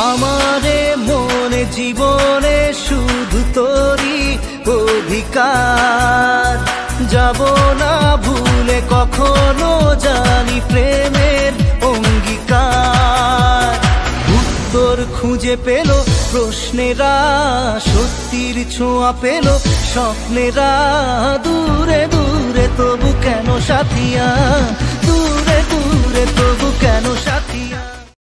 हमारे मोने जीवने शुधु तोरी अधिकार जाबो ना भूले कखनो जानी प्रेमेर अंगीकार उत्तर खुंजे पेलो प्रश्नेरा सत्यर छोंया पेलो स्वप्नेरा दूरे दूरे तबु केन साथिया दूरे दूरे तबु केन साथिया।